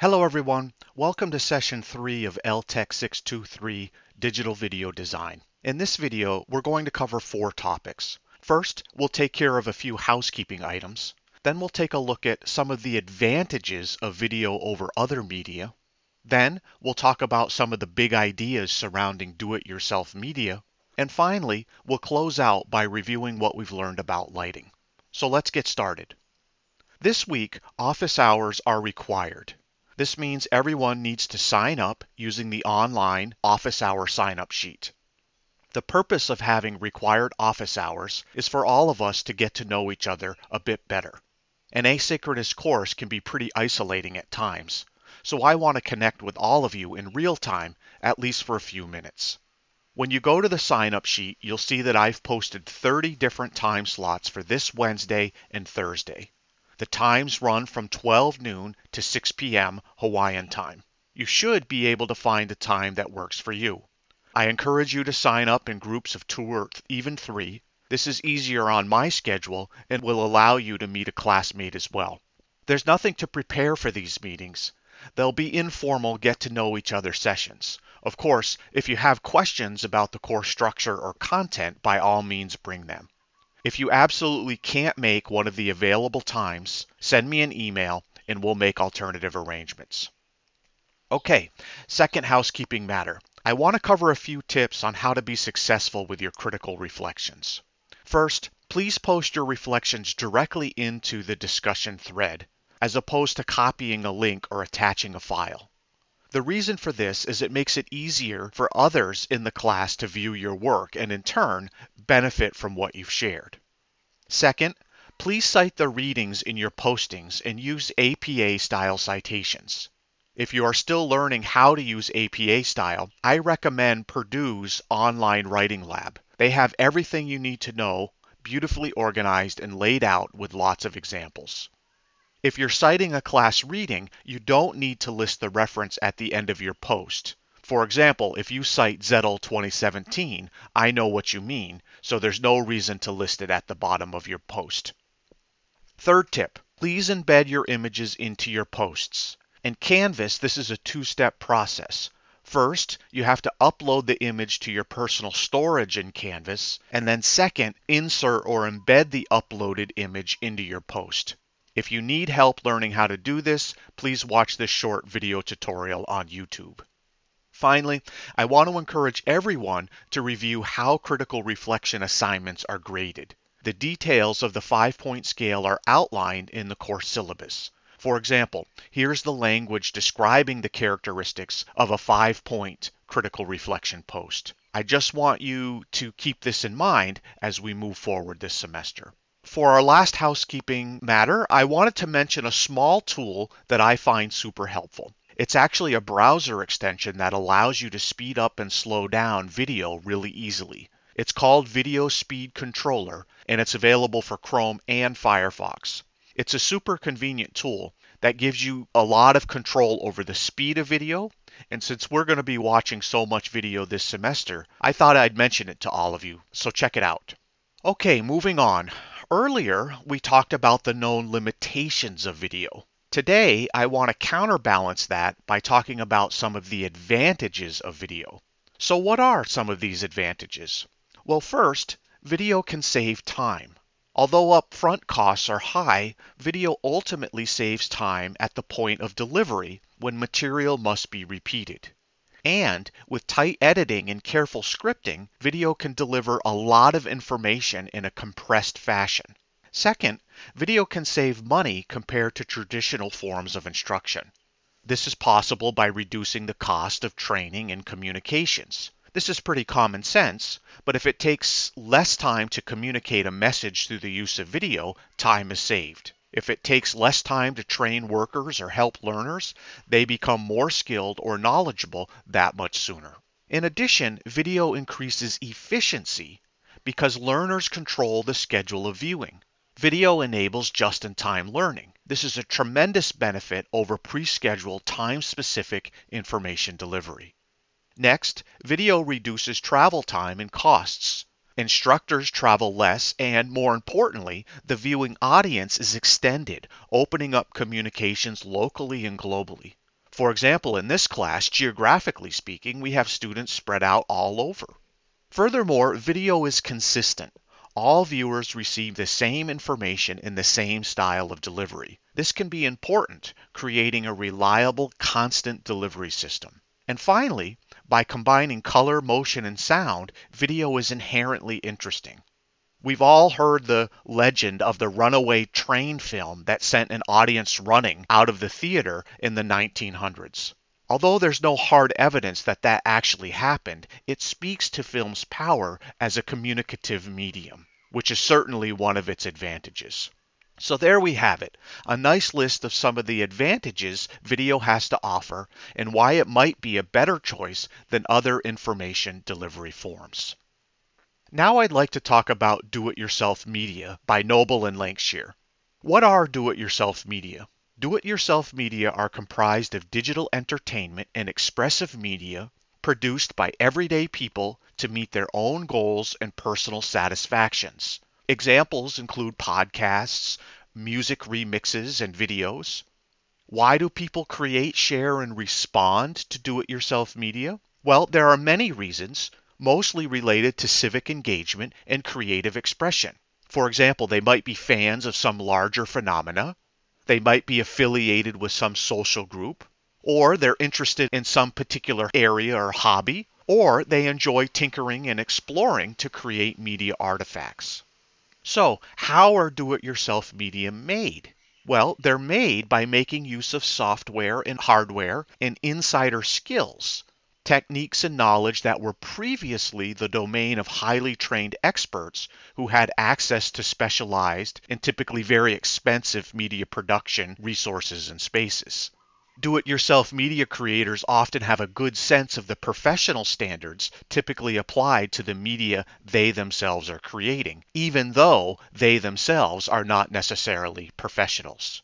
Hello everyone, welcome to session 3 of LTEC 623 Digital Video Design. In this video, we're going to cover 4 topics. First, we'll take care of a few housekeeping items. Then we'll take a look at some of the advantages of video over other media. Then we'll talk about some of the big ideas surrounding do-it-yourself media. And finally, we'll close out by reviewing what we've learned about lighting. So let's get started. This week, office hours are required. This means everyone needs to sign up using the online office hour sign-up sheet. The purpose of having required office hours is for all of us to get to know each other a bit better. An asynchronous course can be pretty isolating at times, so I want to connect with all of you in real time, at least for a few minutes. When you go to the sign-up sheet, you'll see that I've posted 30 different time slots for this Wednesday and Thursday. The times run from 12 noon to 6 p.m. Hawaiian time. You should be able to find a time that works for you. I encourage you to sign up in groups of 2 or even 3. This is easier on my schedule and will allow you to meet a classmate as well. There's nothing to prepare for these meetings. They'll be informal get-to-know-each-other sessions. Of course, if you have questions about the course structure or content, by all means bring them. If you absolutely can't make one of the available times, send me an email and we'll make alternative arrangements. Okay, second housekeeping matter. I want to cover a few tips on how to be successful with your critical reflections. First, please post your reflections directly into the discussion thread, as opposed to copying a link or attaching a file. The reason for this is it makes it easier for others in the class to view your work and in turn benefit from what you've shared. Second, please cite the readings in your postings and use APA style citations. If you are still learning how to use APA style, I recommend Purdue's Online Writing Lab. They have everything you need to know beautifully organized and laid out with lots of examples. If you're citing a class reading, you don't need to list the reference at the end of your post. For example, if you cite Zettl 2017, I know what you mean, so there's no reason to list it at the bottom of your post. Third tip, please embed your images into your posts. In Canvas, this is a 2-step process. First, you have to upload the image to your personal storage in Canvas, and then second, insert or embed the uploaded image into your post. If you need help learning how to do this, please watch this short video tutorial on YouTube. Finally, I want to encourage everyone to review how critical reflection assignments are graded. The details of the 5-point scale are outlined in the course syllabus. For example, here's the language describing the characteristics of a 5-point critical reflection post. I just want you to keep this in mind as we move forward this semester. For our last housekeeping matter, I wanted to mention a small tool that I find super helpful. It's actually a browser extension that allows you to speed up and slow down video really easily. It's called Video Speed Controller, and it's available for Chrome and Firefox. It's a super convenient tool that gives you a lot of control over the speed of video, and since we're going to be watching so much video this semester, I thought I'd mention it to all of you, so check it out. Okay, moving on. Earlier, we talked about the known limitations of video. Today, I want to counterbalance that by talking about some of the advantages of video. So what are some of these advantages? Well, first, video can save time. Although upfront costs are high, video ultimately saves time at the point of delivery when material must be repeated. And with tight editing and careful scripting, video can deliver a lot of information in a compressed fashion. Second, video can save money compared to traditional forms of instruction. This is possible by reducing the cost of training and communications. This is pretty common sense, but if it takes less time to communicate a message through the use of video, time is saved. If it takes less time to train workers or help learners, they become more skilled or knowledgeable that much sooner. In addition, video increases efficiency because learners control the schedule of viewing. Video enables just-in-time learning. This is a tremendous benefit over pre-scheduled, time-specific information delivery. Next, video reduces travel time and costs. Instructors travel less, and more importantly, the viewing audience is extended, opening up communications locally and globally. For example, in this class, geographically speaking, we have students spread out all over. Furthermore, video is consistent. All viewers receive the same information in the same style of delivery. This can be important, creating a reliable, constant delivery system. And finally, by combining color, motion, and sound, video is inherently interesting. We've all heard the legend of the runaway train film that sent an audience running out of the theater in the 1900s. Although there's no hard evidence that that actually happened, it speaks to film's power as a communicative medium, which is certainly one of its advantages. So there we have it, a nice list of some of the advantages video has to offer and why it might be a better choice than other information delivery forms. Now I'd like to talk about do-it-yourself media by Noble and Lancashire. What are do-it-yourself media? Do-it-yourself media are comprised of digital entertainment and expressive media produced by everyday people to meet their own goals and personal satisfactions. Examples include podcasts, music remixes, and videos. Why do people create, share, and respond to do-it-yourself media? Well, there are many reasons, mostly related to civic engagement and creative expression. For example, they might be fans of some larger phenomena, they might be affiliated with some social group, or they're interested in some particular area or hobby, or they enjoy tinkering and exploring to create media artifacts. So, how are do-it-yourself media made? Well, they're made by making use of software and hardware and insider skills, techniques and knowledge that were previously the domain of highly trained experts who had access to specialized and typically very expensive media production resources and spaces. Do-it-yourself media creators often have a good sense of the professional standards typically applied to the media they themselves are creating, even though they themselves are not necessarily professionals.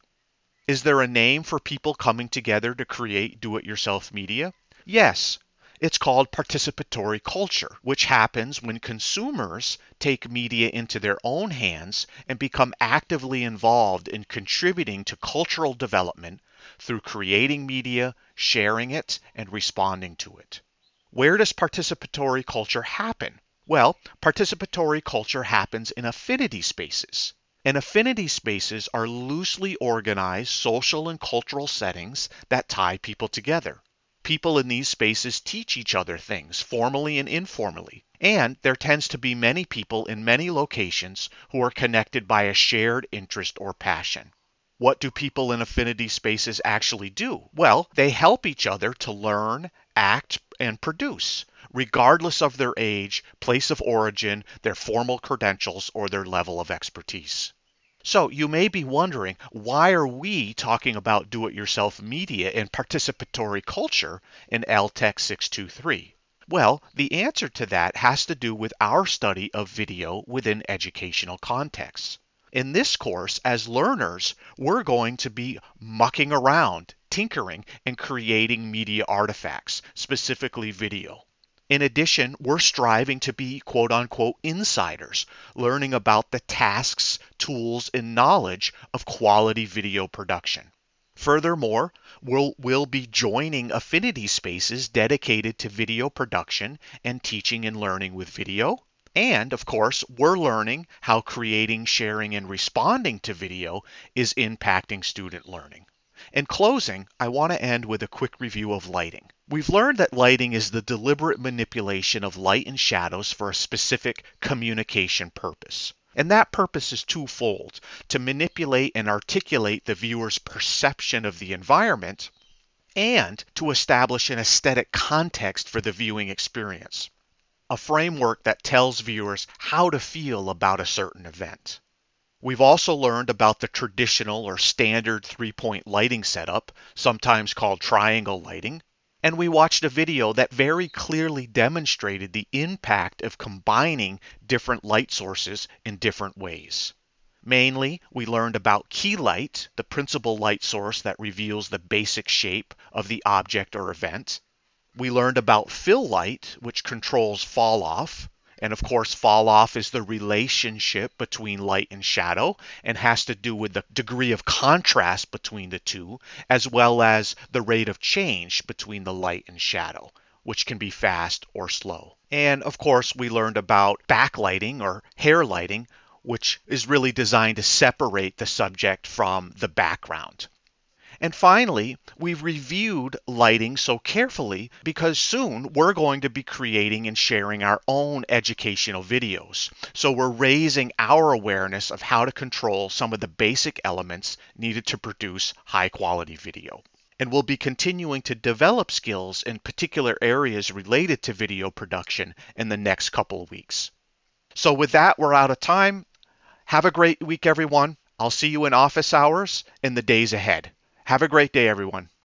Is there a name for people coming together to create do-it-yourself media? Yes. It's called participatory culture, which happens when consumers take media into their own hands and become actively involved in contributing to cultural development through creating media, sharing it, and responding to it. Where does participatory culture happen? Well, participatory culture happens in affinity spaces. And affinity spaces are loosely organized social and cultural settings that tie people together. People in these spaces teach each other things, formally and informally, and there tends to be many people in many locations who are connected by a shared interest or passion. What do people in affinity spaces actually do? Well, they help each other to learn, act, and produce, regardless of their age, place of origin, their formal credentials, or their level of expertise. So you may be wondering, why are we talking about do-it-yourself media and participatory culture in LTEC 623? Well, the answer to that has to do with our study of video within educational contexts. In this course, as learners, we're going to be mucking around, tinkering, and creating media artifacts, specifically video. In addition, we're striving to be quote-unquote insiders, learning about the tasks, tools, and knowledge of quality video production. Furthermore, we'll be joining affinity spaces dedicated to video production and teaching and learning with video. And, of course, we're learning how creating, sharing, and responding to video is impacting student learning. In closing, I want to end with a quick review of lighting. We've learned that lighting is the deliberate manipulation of light and shadows for a specific communication purpose. And that purpose is twofold: to manipulate and articulate the viewer's perception of the environment, and to establish an aesthetic context for the viewing experience, a framework that tells viewers how to feel about a certain event. We've also learned about the traditional or standard three-point lighting setup, sometimes called triangle lighting, and we watched a video that very clearly demonstrated the impact of combining different light sources in different ways. Mainly, we learned about key light, the principal light source that reveals the basic shape of the object or event. We learned about fill light, which controls fall off, And of course, fall off is the relationship between light and shadow and has to do with the degree of contrast between the two, as well as the rate of change between the light and shadow, which can be fast or slow. And of course, we learned about backlighting or hair lighting, which is really designed to separate the subject from the background. And finally, we've reviewed lighting so carefully because soon we're going to be creating and sharing our own educational videos. So we're raising our awareness of how to control some of the basic elements needed to produce high-quality video. And we'll be continuing to develop skills in particular areas related to video production in the next couple of weeks. So with that, we're out of time. Have a great week, everyone. I'll see you in office hours in the days ahead. Have a great day, everyone.